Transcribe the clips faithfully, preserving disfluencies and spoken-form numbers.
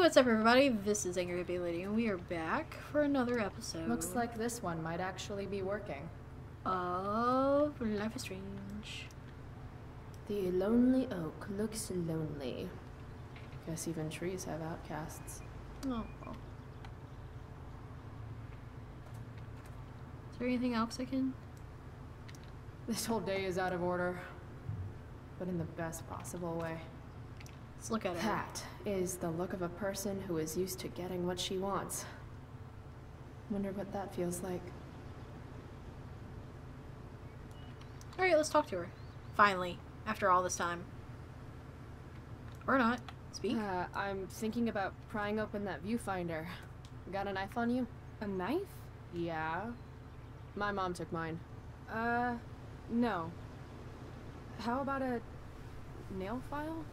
what's up, everybody? This is Angry Bay Lady, and we are back for another episode. Looks like this one might actually be working. Of Life is Strange. The lonely oak looks lonely. Guess even trees have outcasts. Oh. Is there anything else I can? This whole day is out of order, but in the best possible way. Let's look at it. That is the look of a person who is used to getting what she wants. Wonder what that feels like. All right, let's talk to her. Finally, after all this time. Or not. Speak. Uh, I'm thinking about prying open that viewfinder. Got a knife on you? A knife? Yeah. My mom took mine. Uh, no. How about a nail file?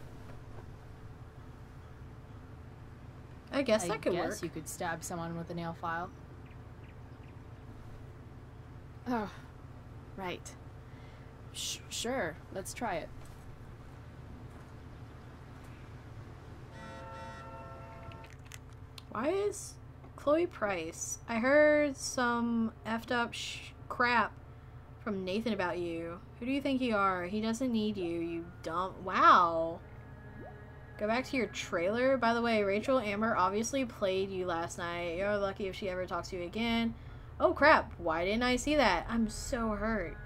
I guess that could work. I guess you could stab someone with a nail file. Oh, right. Sh sure, let's try it. Why is Chloe Price? I heard some effed up sh crap from Nathan about you. Who do you think you are? He doesn't need you, you dumb. Wow. Go back to your trailer. By the way, Rachel Amber obviously played you last night. You're lucky if she ever talks to you again. Oh crap, why didn't I see that? I'm so hurt.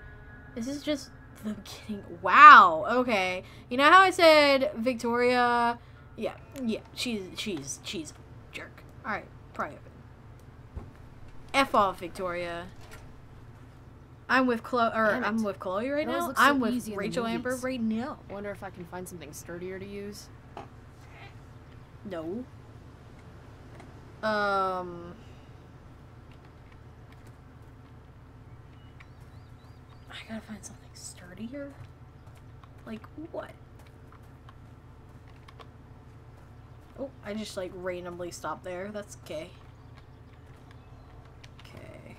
This is just the beginning. Wow, okay. You know how I said Victoria? Yeah, yeah, she's, she's, she's a jerk. All right, pry open. F off, Victoria. I'm with Chloe, or I'm with Chloe right now. I'm with Rachel Amber right now. I wonder if I can find something sturdier to use. No. Um. I gotta find something sturdier. Like what? Oh, I just like randomly stopped there. That's okay. Okay.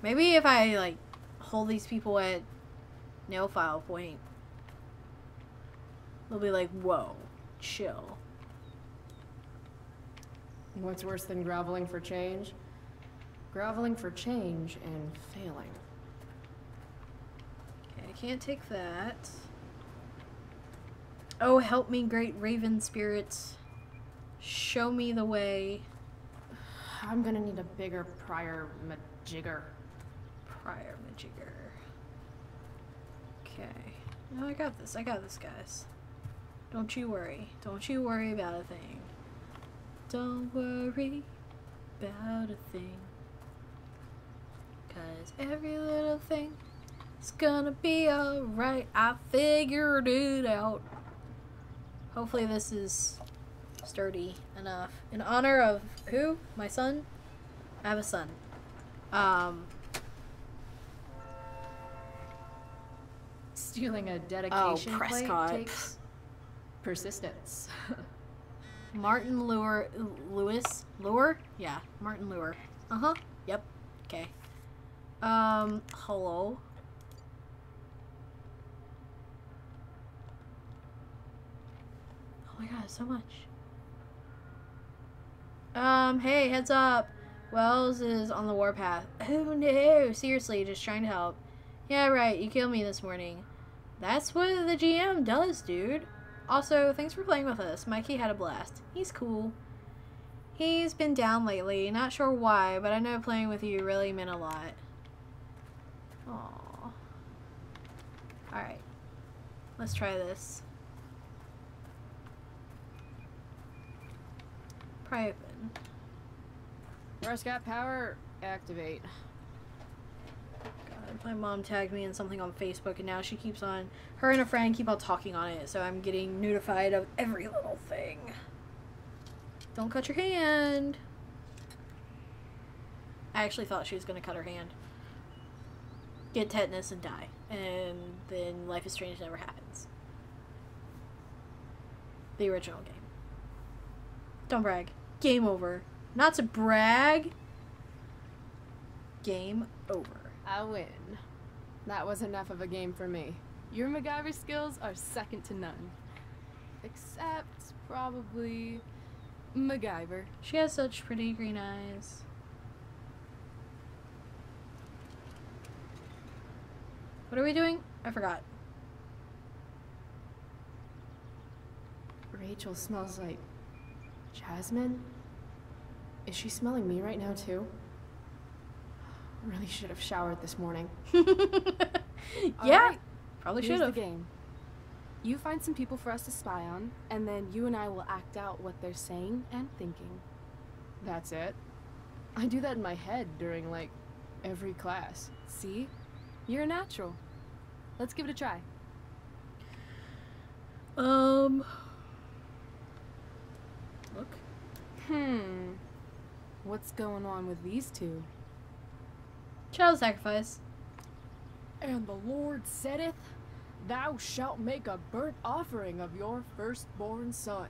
Maybe if I like hold these people at nail file point, they'll be like, whoa, chill. What's worse than groveling for change? Groveling for change and failing. Okay, I can't take that. Oh, help me, great raven spirits. Show me the way. I'm gonna need a bigger prior majigger. Prior majigger. Okay. No, I got this. I got this, guys. Don't you worry. Don't you worry about a thing. Don't worry about a thing, 'cause every little thing is gonna be alright. I figured it out. Hopefully this is sturdy enough. In honor of who? My son? I have a son. Um. Stealing a dedication oh, Prescott. plate takes persistence. Martin Lure, Lewis, Lure? Yeah, Martin Lure. Uh-huh. Yep. Okay. Um, hello? Oh my god, so much. Um, hey, heads up. Wells is on the warpath. Oh no, seriously, just trying to help. Yeah, right, you killed me this morning. That's what the G M does, dude. Also, thanks for playing with us. Mikey had a blast. He's cool. He's been down lately. Not sure why, but I know playing with you really meant a lot. Aww. Alright. Let's try this. Pry open. Prescott power activate. My mom tagged me in something on Facebook, and now she keeps on, her and a friend keep on talking on it, so I'm getting notified of every little thing. Don't cut your hand. I actually thought she was going to cut her hand. Get tetanus and die. And then Life is Strange never happens. The original game. Don't brag. Game over. Not to brag. Game over. I win. That was enough of a game for me. Your MacGyver skills are second to none. Except, probably, MacGyver. She has such pretty green eyes. What are we doing? I forgot. Rachel smells like jasmine. Is she smelling me right now too? I really should have showered this morning. Yeah, right. Probably should have. Game. You find some people for us to spy on, and then you and I will act out what they're saying and thinking. That's it. I do that in my head during, like, every class. See? You're a natural. Let's give it a try. Um... Look. Hmm. What's going on with these two? Child sacrifice. And the Lord saith, "Thou shalt make a burnt offering of your firstborn son."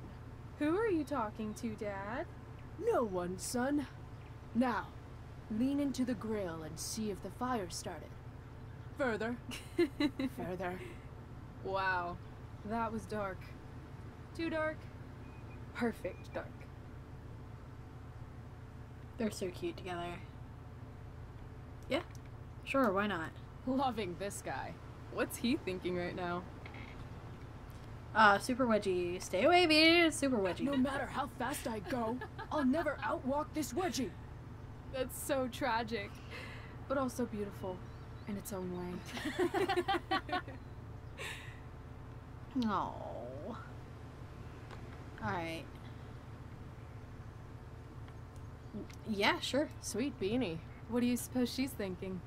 Who are you talking to, Dad? No one, son. Now, lean into the grill and see if the fire started. Further. Further. Wow. That was dark. Too dark? Perfect dark. They're so cute together. Yeah. Sure, why not? Loving this guy. What's he thinking right now? Uh, super wedgie. Stay away, baby. Super wedgie. No matter how fast I go, I'll never outwalk this wedgie. That's so tragic, but also beautiful in its own way. No. Alright. Yeah, sure. Sweet beanie. What do you suppose she's thinking?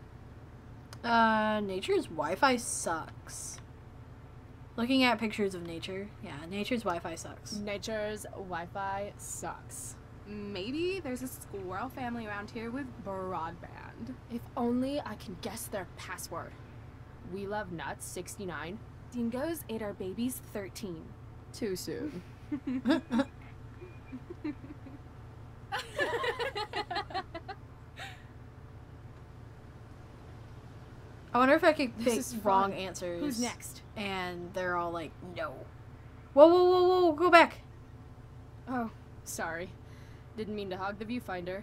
Uh, nature's Wi-Fi sucks. Looking at pictures of nature. Yeah, nature's Wi-Fi sucks. Nature's Wi-Fi sucks. Maybe there's a squirrel family around here with broadband. If only I can guess their password. We love nuts, sixty-nine. Dingoes ate our babies, thirteen. Too soon. I wonder if I could pick wrong answers. Who's next? And they're all like, no. Whoa, whoa, whoa, whoa, go back. Oh, sorry. Didn't mean to hog the viewfinder.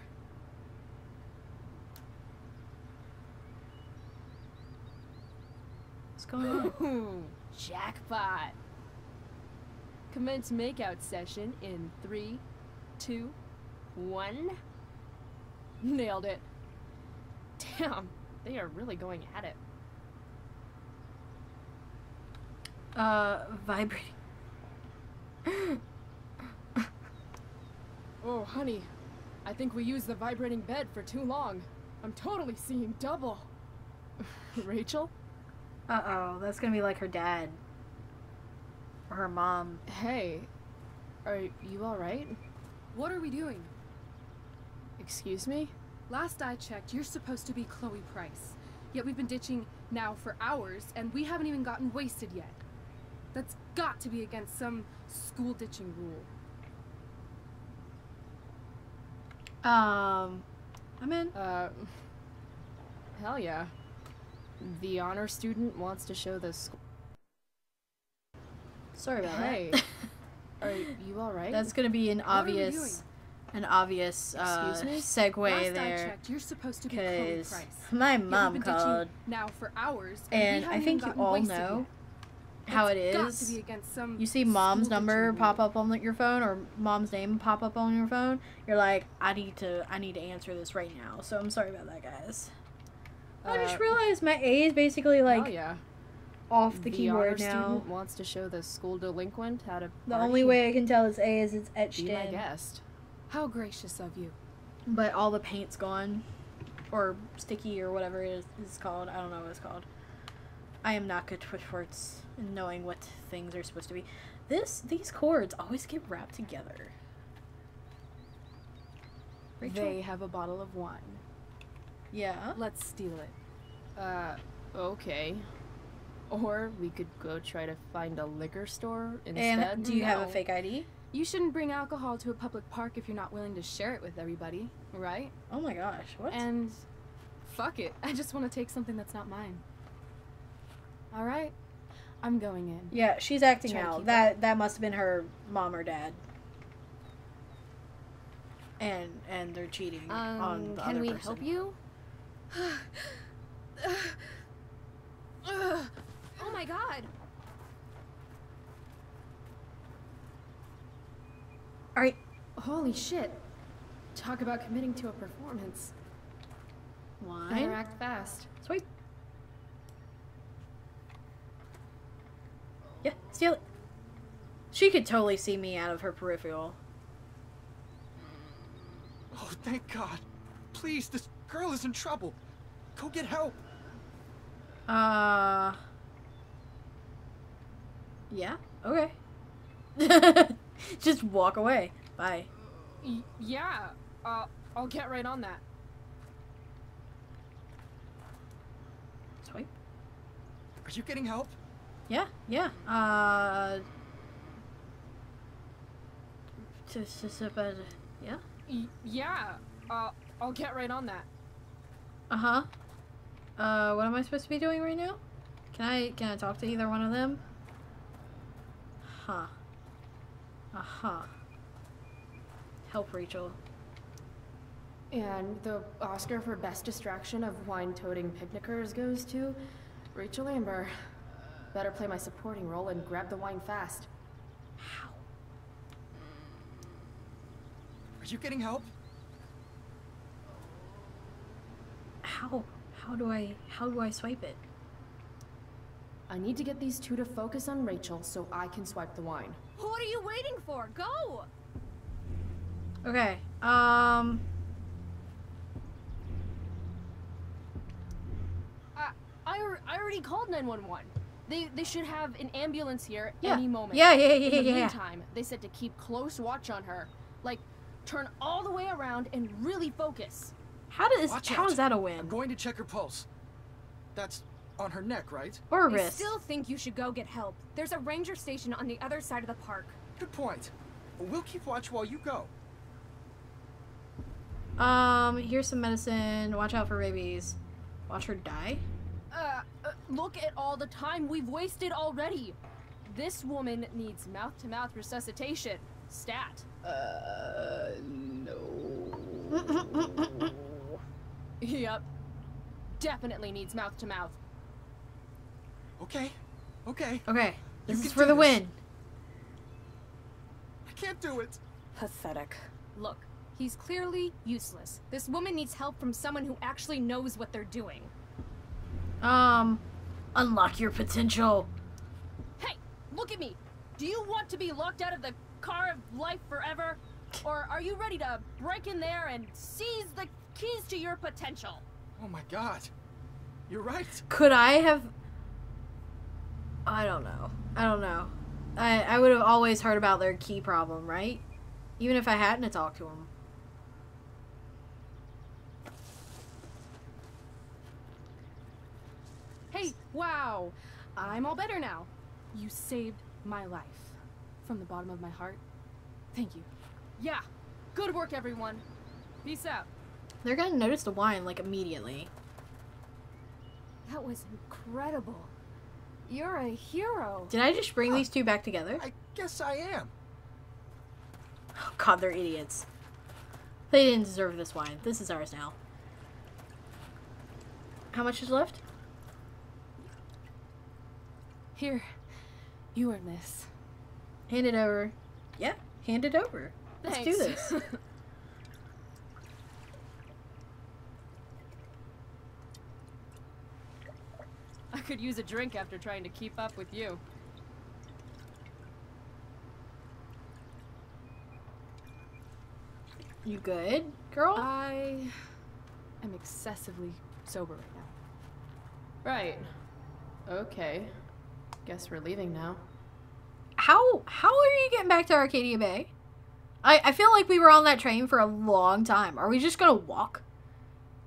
What's going on? Jackpot. Commence makeout session in three, two, one. Nailed it. Damn. They are really going at it. Uh, vibrating. Oh, honey. I think we used the vibrating bed for too long. I'm totally seeing double. Rachel? Uh-oh, that's gonna be like her dad. Or her mom. Hey, are you alright? What are we doing? Excuse me? Last I checked, you're supposed to be Chloe Price, yet we've been ditching now for hours, and we haven't even gotten wasted yet. That's got to be against some school ditching rule. Um, I'm in. Uh, hell yeah. The honor student wants to show the school. Sorry about hey. that. Are you alright? That's gonna be an obvious... An obvious uh, segue there, because my mom called, now for hours, and, and I think you all know how it is. You see mom's number pop up on your phone, or mom's name pop up on your phone. You're like, I need to, I need to answer this right now. So I'm sorry about that, guys. Uh, I just realized my A is basically like oh, yeah. off the, the keyboard now. Wants to show the school delinquent how to. The only way I can tell it's A is it's etched in. Be my guest. How gracious of you. But all the paint's gone. Or sticky or whatever it is it's called. I don't know what it's called. I am not good with words and knowing what things are supposed to be. This These cords always get wrapped together. Rachel? They have a bottle of wine. Yeah? Let's steal it. Uh, okay. Or we could go try to find a liquor store instead. And do you no. have a fake I D? You shouldn't bring alcohol to a public park if you're not willing to share it with everybody, right? Oh my gosh, what? And fuck it. I just want to take something that's not mine. All right. I'm going in. Yeah, she's acting out. That that must have been her mom or dad. and and they're cheating um, on the other person. Can we help you? Oh my god! All right. Holy shit! Talk about committing to a performance. Wine? Better act fast. Sweet. Yeah, steal it. She could totally see me out of her peripheral. Oh, thank God. Please, this girl is in trouble. Go get help. Uh... Yeah? Okay. Just walk away. Bye. Y- yeah. Uh, I'll get right on that. Swipe. Are you getting help? Yeah, yeah. Uh... Just, just about, yeah? Y yeah, uh, I'll get right on that. Uh-huh. Uh, what am I supposed to be doing right now? Can I, can I talk to either one of them? Huh. Uh-huh. Help, Rachel. And the Oscar for Best Distraction of Wine-Toting Picnickers goes to Rachel Amber. Better play my supporting role and grab the wine fast. How? Are you getting help? How? How do I, how do I swipe it? I need to get these two to focus on Rachel so I can swipe the wine. What are you waiting for? Go! Okay, um... I, I, I already called nine one one. They, they should have an ambulance here yeah. any moment. Yeah, yeah, yeah, yeah, yeah. In the yeah. meantime, they said to keep close watch on her. Like, turn all the way around and really focus. How does, how is that a win? I'm going to check her pulse. That's on her neck, right? Or wrist. I still think you should go get help. There's a ranger station on the other side of the park. Good point. We'll keep watch while you go. Um, here's some medicine. Watch out for rabies. Watch her die? Uh, uh, look at all the time we've wasted already. This woman needs mouth-to-mouth resuscitation. Stat. Uh, no. Yep. Definitely needs mouth-to-mouth. Okay. Okay. Okay. This is for the win. I can't do it. Pathetic. Look. He's clearly useless. This woman needs help from someone who actually knows what they're doing. Um, unlock your potential. Hey, look at me. Do you want to be locked out of the car of life forever? Or are you ready to break in there and seize the keys to your potential? Oh my god. You're right. Could I have... I don't know. I don't know. I, I would have always heard about their key problem, right? Even if I hadn't talked to him. Hey, wow, I'm all better now. You saved my life. From the bottom of my heart, thank you. Yeah, good work, everyone. Peace out. They're gonna notice the wine, like, immediately. That was incredible. You're a hero. Did I just bring uh, these two back together? I guess I am. Oh, God, they're idiots. They didn't deserve this wine. This is ours now. How much is left? Here, you earn this. Hand it over. Yeah, hand it over. Thanks. Let's do this. I could use a drink after trying to keep up with you. You good, girl? I am excessively sober right now. Right. Okay. Guess we're leaving now. How how are you getting back to Arcadia Bay? I, I feel like we were on that train for a long time. Are we just gonna walk?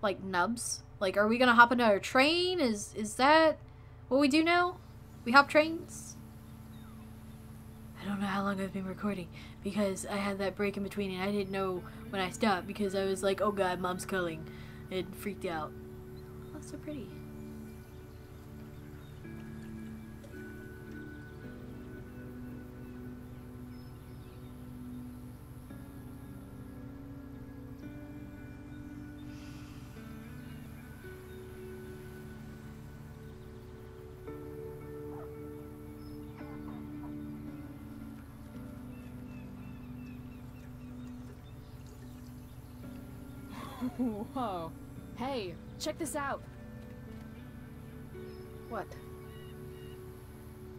Like nubs? Like, are we gonna hop into a train? Is is that what we do now? We hop trains? I don't know how long I've been recording because I had that break in between and I didn't know when I stopped because I was like, oh god, mom's calling. It freaked out. Oh, that's so pretty. Whoa. Hey, check this out. What?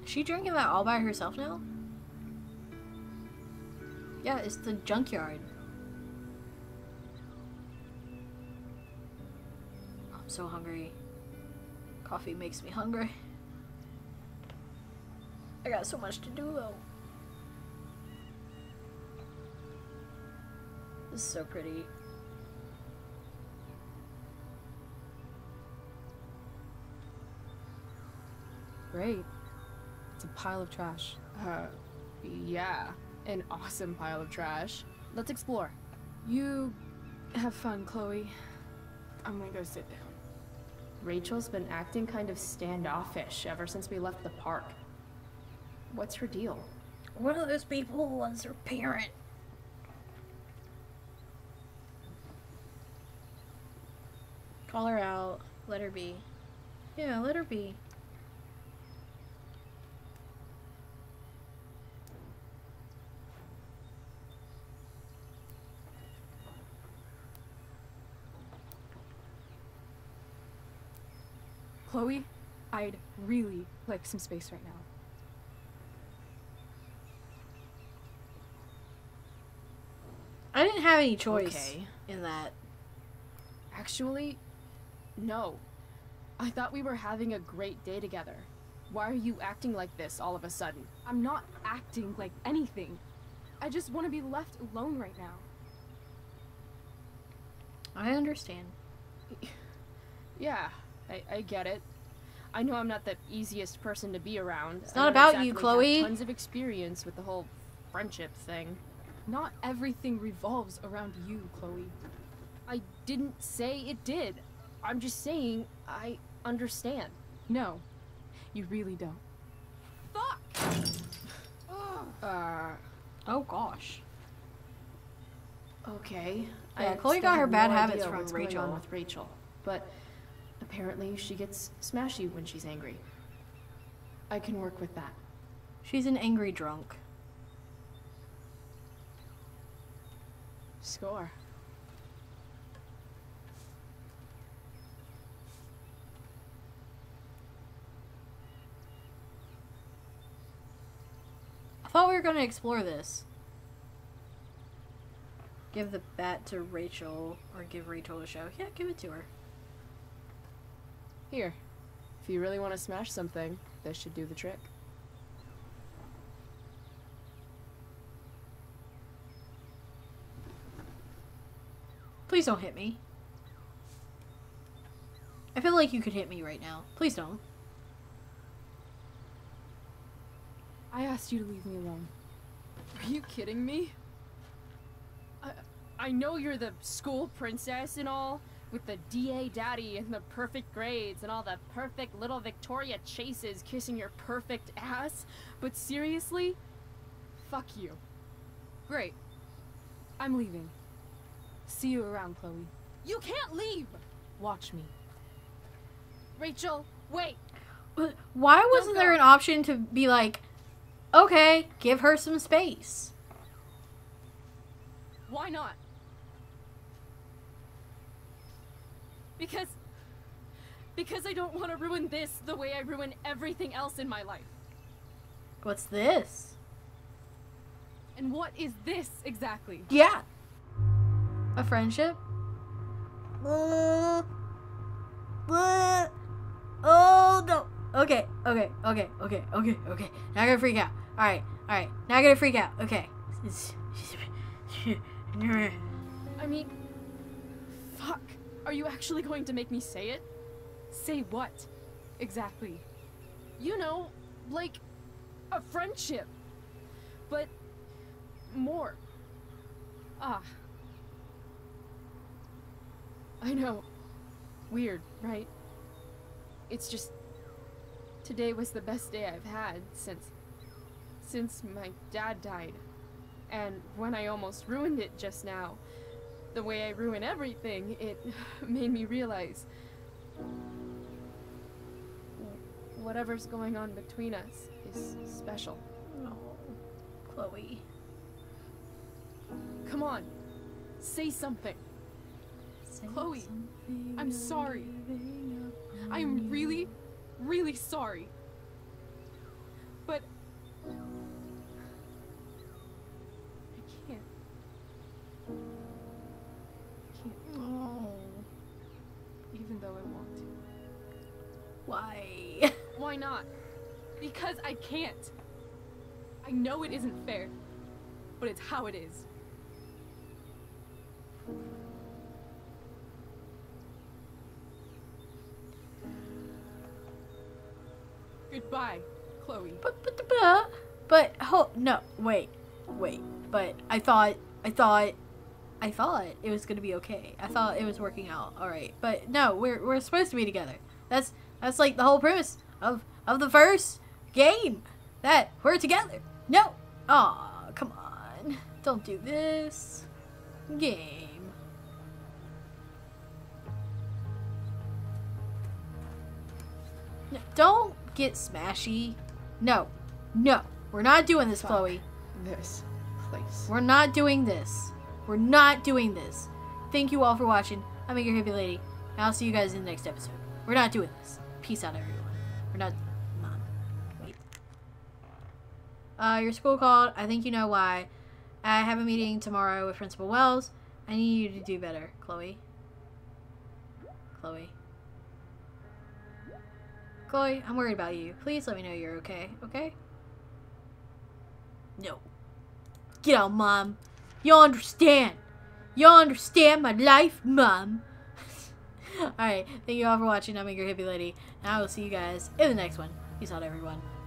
Is she drinking that all by herself now? Yeah, it's the junkyard. I'm so hungry. Coffee makes me hungry. I got so much to do though. This is so pretty. Great. It's a pile of trash. Uh, yeah. An awesome pile of trash. Let's explore. You have fun, Chloe. I'm gonna go sit down. Rachel's been acting kind of standoffish ever since we left the park. What's her deal? One of those people was her parent. Call her out. Let her be. Yeah, let her be. Chloe, I'd really like some space right now. I didn't have any choice okay. in that. Actually, no. I thought we were having a great day together. Why are you acting like this all of a sudden? I'm not acting like anything. I just want to be left alone right now. I understand. Yeah. I, I get it. I know I'm not the easiest person to be around. It's not about you, Chloe. I have tons of experience with the whole friendship thing. Not everything revolves around you, Chloe. I didn't say it did. I'm just saying I understand. No, you really don't. Fuck! uh, oh gosh. Okay. Yeah, I Chloe got her bad no habits from Rachel. With Rachel, but. Apparently, she gets smashy when she's angry. I can work with that. She's an angry drunk. Score. I thought we were going to explore this. Give the bat to Rachel, or give Rachel a show. Yeah, give it to her. Here, if you really want to smash something, this should do the trick. Please don't hit me. I feel like you could hit me right now. Please don't. I asked you to leave me alone. Are you kidding me? I, I know you're the school princess and all, with the D A daddy and the perfect grades and all the perfect little Victoria chases kissing your perfect ass, but seriously, fuck you. Great. I'm leaving. See you around, Chloe. You can't leave! Watch me. Rachel, wait! Why wasn't there an option to be like, okay, give her some space? Why not? Because, because I don't want to ruin this the way I ruin everything else in my life. What's this? And what is this exactly? Yeah. A friendship? Uh, uh, oh no. Okay, okay, okay, okay, okay, okay. Now I'm gonna freak out. All right, all right. Now I'm gonna freak out. Okay. I mean, fuck. Are you actually going to make me say it? Say what? Exactly. You know, like, a friendship. But more. Ah. I know. Weird, right? It's just, today was the best day I've had since, since my dad died. And when I almost ruined it just now, the way I ruin everything, it made me realize whatever's going on between us is special. Oh, Chloe. Come on, say something. Chloe, I'm sorry. I am really, really sorry. But I can't. I can't. Oh. Even though I want to. Why? Why not? Because I can't. I know it isn't fair, but it's how it is. Goodbye, Chloe. But but but but oh no, wait, wait. But I thought I thought I thought it was gonna be okay. I thought it was working out all right. But no, we're we're supposed to be together. That's that's like the whole premise of of the first game. That we're together. No. Aw, oh, come on. Don't do this. Game. No, don't get smashy. No. No. We're not doing this, Fuck Chloe. This place. We're not doing this. We're not doing this. Thank you all for watching. I'm your hippie lady. And I'll see you guys in the next episode. We're not doing this. Peace out, everyone. We're not... Uh, your school called. I think you know why. I have a meeting tomorrow with Principal Wells. I need you to do better, Chloe. Chloe. Chloe, I'm worried about you. Please let me know you're okay, okay? No. Get out, Mom. Y'all understand. Y'all understand my life, Mom. Alright, thank you all for watching. I'm your hippie lady. And I will see you guys in the next one. Peace out, everyone.